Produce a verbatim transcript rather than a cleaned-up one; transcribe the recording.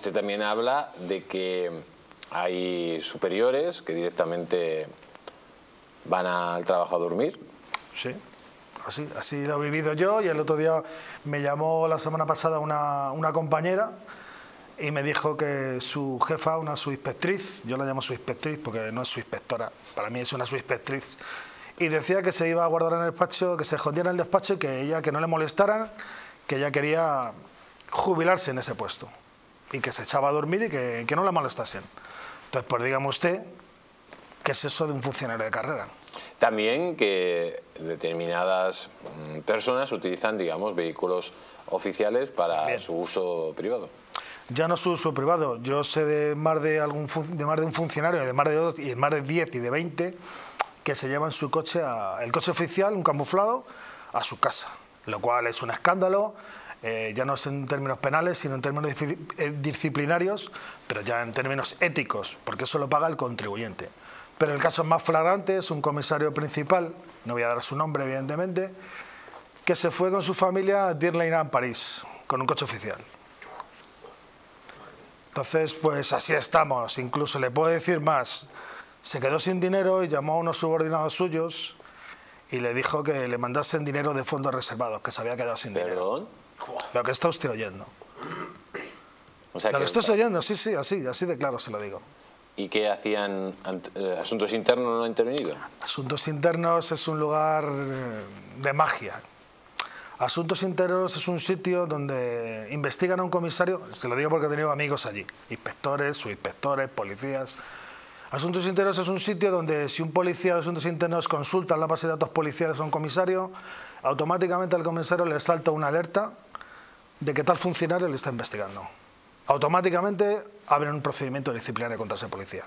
usted también habla de que hay superiores que directamente van al trabajo a dormir. Sí, así, así lo he vivido yo, y el otro día me llamó la semana pasada una, una compañera y me dijo que su jefa, una subinspectriz, yo la llamo subinspectriz porque no es subinspectora, para mí es una subinspectriz, y decía que se iba a guardar en el despacho, que se escondiera en el despacho y que ella, que no le molestaran, que ella quería jubilarse en ese puesto y que se echaba a dormir y que, que no la molestasen. Entonces, pues dígame usted, ¿qué es eso de un funcionario de carrera? También que determinadas personas utilizan, digamos, vehículos oficiales para Bien. su uso privado. Ya no su uso privado, yo sé de más de, algún, de, más de un funcionario, de más de dos, y de más de diez y de veinte, que se llevan su coche, a, el coche oficial, un camuflado, a su casa, lo cual es un escándalo, eh, ya no es en términos penales, sino en términos disciplinarios, pero ya en términos éticos, porque eso lo paga el contribuyente. Pero el caso más flagrante es un comisario principal, no voy a dar su nombre evidentemente, que se fue con su familia a Disneyland, París, con un coche oficial. Entonces, pues así estamos. Incluso le puedo decir más. Se quedó sin dinero y llamó a unos subordinados suyos y le dijo que le mandasen dinero de fondos reservados, que se había quedado sin ¿Perdón? dinero. Lo que está usted oyendo. O sea, lo que, que estás está... oyendo, sí, sí, así, así de claro se lo digo. ¿Y qué hacían? ¿Asuntos Internos no ha intervenido? Asuntos Internos es un lugar de magia. Asuntos Internos es un sitio donde investigan a un comisario, se lo digo porque he tenido amigos allí, inspectores, subinspectores, policías. Asuntos Internos es un sitio donde si un policía de Asuntos Internos consulta la base de datos policiales a un comisario, automáticamente al comisario le salta una alerta de que tal funcionario le está investigando. Automáticamente abren un procedimiento disciplinario contra ese policía.